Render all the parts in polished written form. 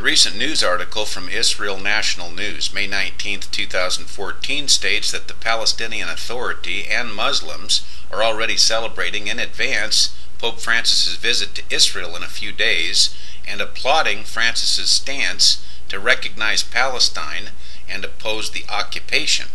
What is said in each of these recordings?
The recent news article from Israel National News, May 19, 2014, states that the Palestinian Authority and Muslims are already celebrating in advance Pope Francis's visit to Israel in a few days and applauding Francis's stance to recognize Palestine and oppose the occupation.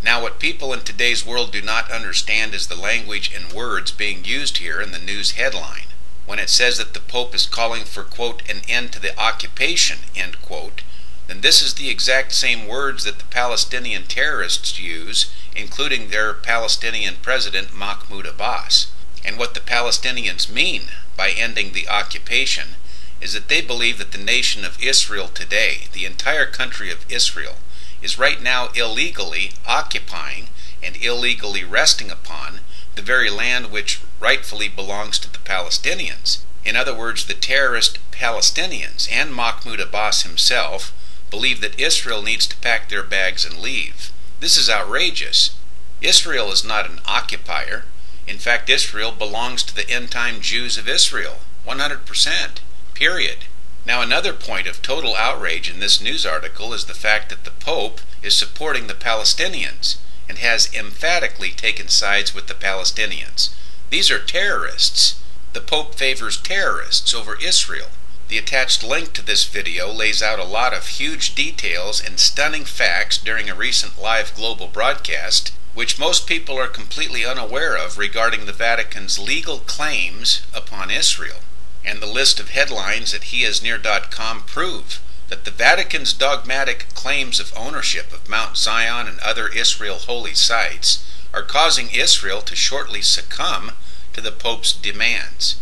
Now, what people in today's world do not understand is the language and words being used here in the news headline. When it says that the Pope is calling for, quote, an end to the occupation, end quote, then this is the exact same words that the Palestinian terrorists use, including their Palestinian president, Mahmoud Abbas. And what the Palestinians mean by ending the occupation is that they believe that the nation of Israel today, the entire country of Israel, is right now illegally occupying and illegally resting upon the very land which rightfully belongs to the Palestinians. In other words, the terrorist Palestinians and Mahmoud Abbas himself believe that Israel needs to pack their bags and leave. This is outrageous. Israel is not an occupier. In fact, Israel belongs to the end-time Jews of Israel, 100%, period. Now, another point of total outrage in this news article is the fact that the Pope is supporting the Palestinians and has emphatically taken sides with the Palestinians. These are terrorists. The Pope favors terrorists over Israel. The attached link to this video lays out a lot of huge details and stunning facts during a recent live global broadcast, which most people are completely unaware of regarding the Vatican's legal claims upon Israel. And the list of headlines at heisnear.com prove that the Vatican's dogmatic claims of ownership of Mount Zion and other Israel holy sites are causing Israel to shortly succumb to the Pope's demands.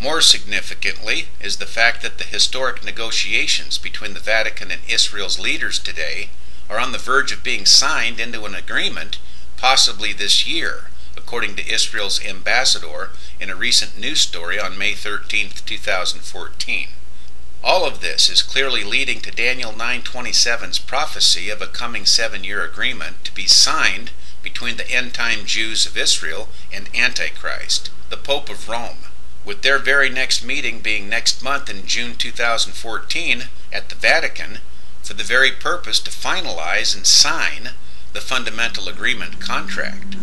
More significantly is the fact that the historic negotiations between the Vatican and Israel's leaders today are on the verge of being signed into an agreement, possibly this year, according to Israel's ambassador in a recent news story on May 13, 2014. All of this is clearly leading to Daniel 9:27's prophecy of a coming 7-year agreement to be signed between the end-time Jews of Israel and Antichrist, the Pope of Rome, with their very next meeting being next month in June 2014 at the Vatican for the very purpose to finalize and sign the fundamental agreement contract.